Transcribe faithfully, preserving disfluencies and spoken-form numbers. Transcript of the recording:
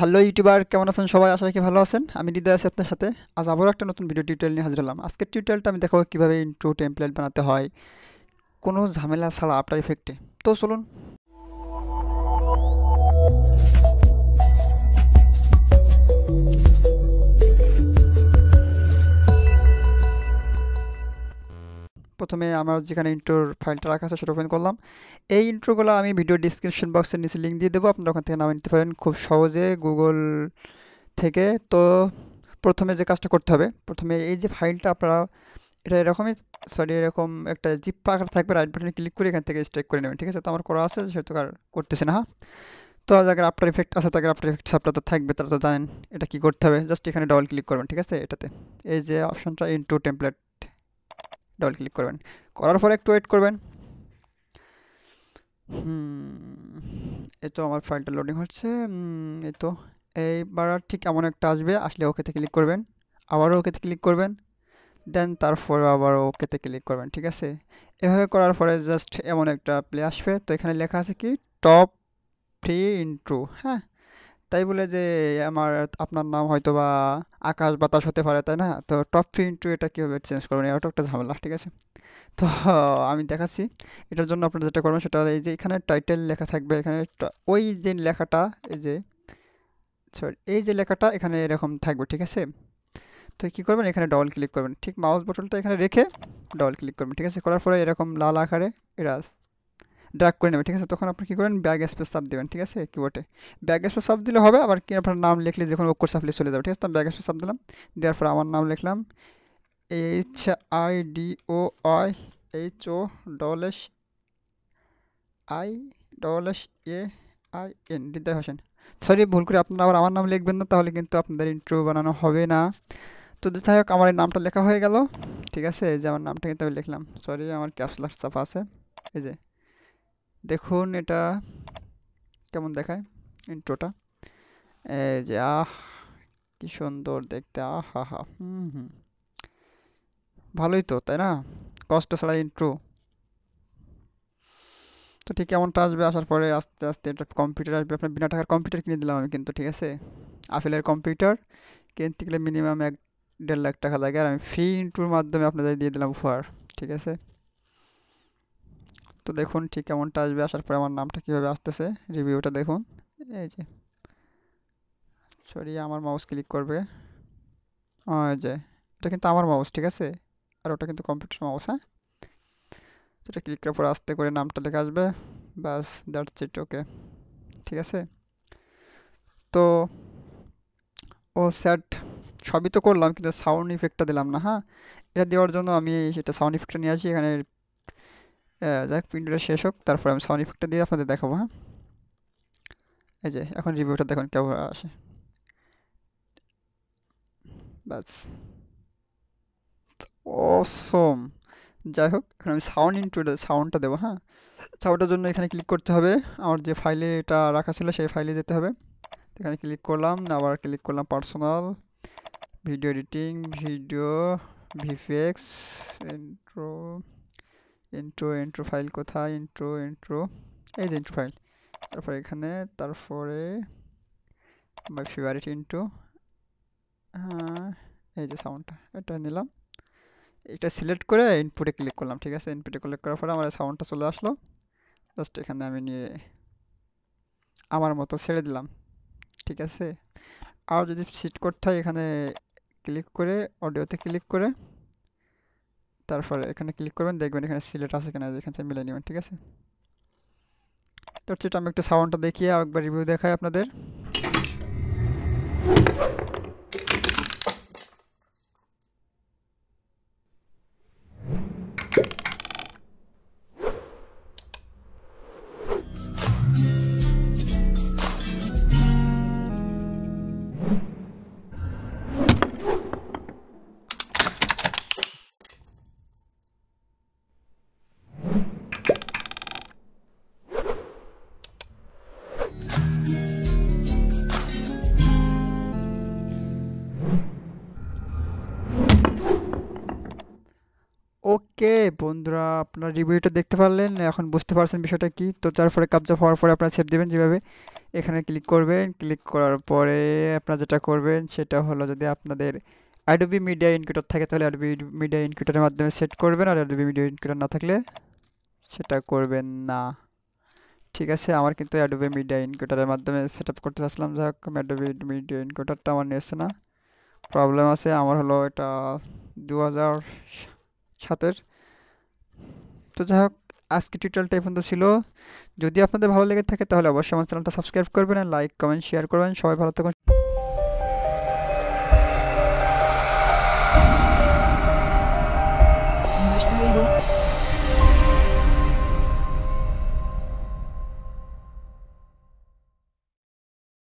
Hello YouTuber কেমন আছেন সবাই আশা করি ভালো আছেন আমি হৃদয় আছি আপনাদের সাথে আজ আবার একটা নতুন ভিডিও টিউটোরিয়াল নিয়ে হাজির হলাম আজকের টিউটোরিয়ালটা আমি দেখাবো কিভাবে ইন্ট্রো টেমপ্লেট বানাতে হয় কোনো ঝামেলা ছাড়া আফটার ইফেক্টে তো চলুন প্রথমে আমার যেখানে ইন্ট্রোর ফাইলটা রাখা আছে সেটা ওপেন করলাম এই ইন্ট্রোগুলো আমি ভিডিও ডেসক্রিপশন বক্সের নিচে লিংক দিয়ে দেবো আপনারা ওখান থেকে নামিয়ে নিতে পারেন খুব সহজে গুগল থেকে তো প্রথমে যে কাজটা করতে হবে প্রথমে এই যে ফাইলটা আপনারা এটা এরকমই সরি এরকম একটা জিপ আকার থাকবে রাইট বাটনে ক্লিক করে এখান থেকে স্ট্রাইক করে নেবেন ঠিক আছে তো আমার করা আছে সেহেতু আর করতেছি না হ্যাঁ তো যাদের আফটার এফেক্ট আছে তাদের আফটার এফেক্টস আপনারা তো থাকবে তারা তো জানেন এটা কী করতে হবে জাস্ট এখানে ডাবল ক্লিক করবেন ঠিক আছে এটাতে এই যে অপশনটা ইন্ট্রো টেমপ্লেট ডাবল ক্লিক করবেন করার পরে একটু ওয়েট করবেন এই তো আমার ফাইলটা লোডিং হচ্ছে এই তো এইবার ঠিক এমন একটা আসবে আসলে ওকেতে ক্লিক করবেন আবারও ওকেতে ক্লিক করবেন দেন তারপর আবার ওকেতে ক্লিক করবেন ঠিক আছে এভাবে করার পরে জাস্ট এমন একটা প্লে আসবে তো এখানে লেখা আছে কি টপ ফ্রি ইন্ট্রো হ্যাঁ তাই বলে যে আমার আপনার নাম হয়তো বা আকাশ বাতাস হতে পারে তাই না তো টপ ফ্রি ইন্ট্রো এটা কীভাবে চেঞ্জ করবেন এটা একটা ঝামেলা ঠিক আছে তো আমি দেখাচ্ছি এটার জন্য আপনারা যেটা করবেন সেটা এই যে এখানে টাইটেল লেখা থাকবে এখানে ওই যে লেখাটা এই যে সরি এই যে লেখাটা এখানে এরকম থাকবে ঠিক আছে তো কী করবেন এখানে ডবল ক্লিক করবেন ঠিক মাউস বোতলটা এখানে রেখে ডবল ক্লিক করবেন ঠিক আছে করার পরে এরকম লাল আকারে এটা ড্র্যাগ করে নেবেন ঠিক আছে তখন আপনি কী করেন ব্যাক স্পেস চাপ দেবেন ঠিক আছে কিবোর্ডে ব্যাক স্পেস চাপ দিলে হবে আবার কি আপনার নাম লিখলে যখন অক্ষর চাপলে চলে যাবে ঠিক আছে তো ব্যাক স্পেস চাপ দিলাম দেওয়ার পর আমার নাম লিখলাম H I D O I H O double S I double S A I N Hridoy Hossain sorry ভুল করে আপনারা আবার আমার নাম লিখবেন না তাহলে কিন্তু আপনাদের ইন্ট্রো বানানো হবে না তো যাই হোক আমার এই নামটা লেখা হয়ে গেল ঠিক আছে এই যে আমার নামটা কিন্তু আমি লিখলাম সরি আমার ক্যাপস লক চাপা আছে এই যে দেখুন এটা কেমন দেখায় ইন্ট্রোটা এই যে আহ কি সুন্দর দেখতে আহ হা হা হুম হুম ভালোই তো তাই না কষ্ট ছাড়া ইন্ট্রো তো ঠিক এমনটা আসবে আসার পরে আস্তে আস্তে এটা কম্পিউটার আসবে আপনার বিনা টাকার কম্পিউটার কিনে দিলাম আমি কিন্তু ঠিক আছে আপেলের কম্পিউটার কিনতে গেলে মিনিমাম এক দেড় লাখ টাকা লাগে আর আমি ফ্রি ইন্ট্রোর মাধ্যমে আপনাদের দিয়ে দিলাম উপহার ঠিক আছে তো দেখুন ঠিক কেমনটা আসবে আসার পরে আমার নামটা কীভাবে আসতেছে রিভিউটা দেখুন এই যে সরি আমার মাউস ক্লিক করবে এই যে এটা কিন্তু আমার মাউস ঠিক আছে আর ওটা কিন্তু কম্পিউটার মাউস হ্যাঁ তো এটা ক্লিক করার পর আস্তে করে নামটা লেখা আসবে ব্যাস দ্যাটস ইট ওকে ঠিক আছে তো ও স্যাট সবই তো করলাম কিন্তু সাউন্ড ইফেক্টটা দিলাম না হ্যাঁ এটা দেওয়ার জন্য আমি সেটা সাউন্ড ইফেক্টটা নিয়ে আসি এখানে যাক ভিডিওটা শেষ হোক তারপর আমি সাউন্ড ইফেক্টটা দিয়ে আপনাদের দেখাবো হ্যাঁ এই যে এখন রিভিউটা দেখুন কেমন আসে ব্যাস অসম যাই হোক এখন আমি সাউন্ড ইন্ট্রো সাউন্ডটা দেবো হ্যাঁ সাউন্ডটার জন্য এখানে ক্লিক করতে হবে আমার যে ফাইলে এটা রাখা ছিল সেই ফাইলে যেতে হবে এখানে ক্লিক করলাম আবার ক্লিক করলাম personal video editing video VFX intro intro intro file কোথায় ইন্ট্রো ইন্ট্রো এই যে ইন্ট্রো ফাইল তারপরে এখানে তারপরে মাই ফেভারিট ইন্ট্রো হ্যাঁ এই যে সাউন্ডটা এটা নিলাম এটা সিলেক্ট করে ইনপুটে ক্লিক করলাম ঠিক আছে ইনপুটে ক্লিক করার পরে আমার সাউন্ডটা চলে আসলো জাস্ট এখানে আমি নিয়ে আমার মতো ছেড়ে দিলাম ঠিক আছে আর যদি সেট করতে হয় এখানে ক্লিক করে অডিওতে ক্লিক করে তারপরে এখানে ক্লিক করবেন দেখবেন এখানে সিলেক্ট আছে কিনা এখান থেকে মিলে নেবেন ঠিক আছে তো সেটা আমি একটু সাউন্ডটা দেখিয়ে আরেকবার রিভিউ দেখাই আপনাদের ওকে বন্ধুরা আপনারা রিভিউটা দেখতে পারলেন এখন বুঝতে পারছেন বিষয়টা কি তো তারপরে কাবজা হওয়ার পরে আপনারা সেভ দেবেন যেভাবে এখানে ক্লিক করবেন। ক্লিক করার পরে আপনারা যেটা করবেন সেটা হলো, যদি আপনাদের Adobe Media Encoder থাকে তাহলে Adobe Media Encoder এর মাধ্যমে সেট করবেন, আর Adobe Media Encoder না থাকলে সেটা করবেন না। ঠিক আছে, আমার কিন্তু Adobe Media Encoder এর মাধ্যমে সেটআপ করতে চাচ্ছিলাম, যাক Adobe Media Encoder টা আমার নেছে না, প্রবলেম আছে। আমার হলো এটা দুই হাজার সাত এর। তো যাক আজকে টিউটোরিয়ালটা এই পর্যন্ত ছিল। যদি আপনাদের ভালো লেগে থাকে তাহলে অবশ্যই আমার চ্যানেলটা সাবস্ক্রাইব করবেন, লাইক কমেন্ট শেয়ার করবেন। সবাই ভালো থাকুন।